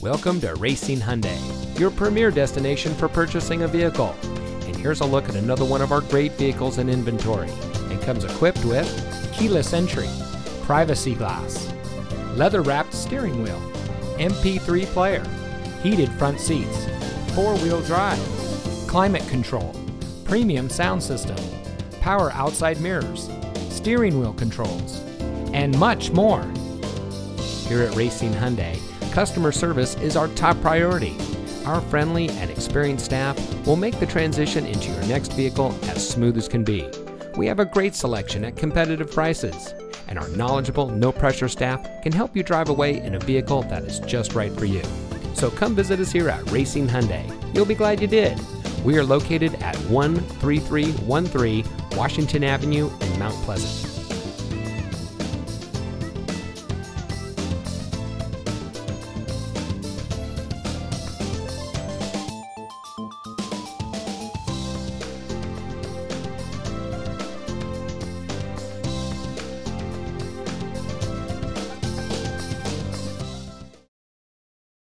Welcome to Racine Hyundai, your premier destination for purchasing a vehicle. And here's a look at another one of our great vehicles in inventory. It comes equipped with keyless entry, privacy glass, leather-wrapped steering wheel, MP3 player, heated front seats, four-wheel drive, climate control, premium sound system, power outside mirrors, steering wheel controls, and much more. Here at Racine Hyundai, customer service is our top priority. Our friendly and experienced staff will make the transition into your next vehicle as smooth as can be. We have a great selection at competitive prices, and our knowledgeable, no-pressure staff can help you drive away in a vehicle that is just right for you. So come visit us here at Racine Hyundai. You'll be glad you did. We are located at 13313 Washington Avenue in Mount Pleasant.